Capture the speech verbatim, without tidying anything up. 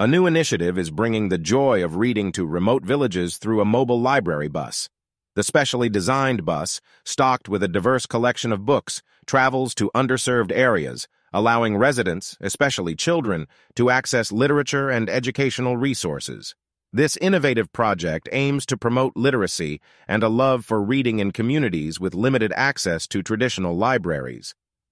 A new initiative is bringing the joy of reading to remote villages through a mobile library bus. The specially designed bus, stocked with a diverse collection of books, travels to underserved areas, allowing residents, especially children, to access literature and educational resources. This innovative project aims to promote literacy and a love for reading in communities with limited access to traditional libraries.